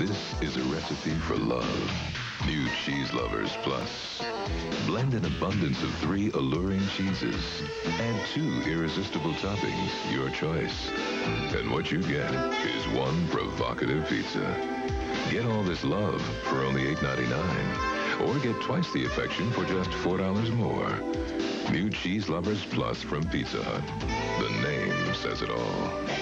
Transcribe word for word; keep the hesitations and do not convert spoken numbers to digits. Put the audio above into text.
This is a recipe for love. New Cheeselovers Plus. Blend an abundance of three alluring cheeses. Add two irresistible toppings, your choice. And what you get is one provocative pizza. Get all this love for only eight ninety-nine. Or get twice the affection for just four dollars more. New Cheeselovers Plus from Pizza Hut. The name says it all.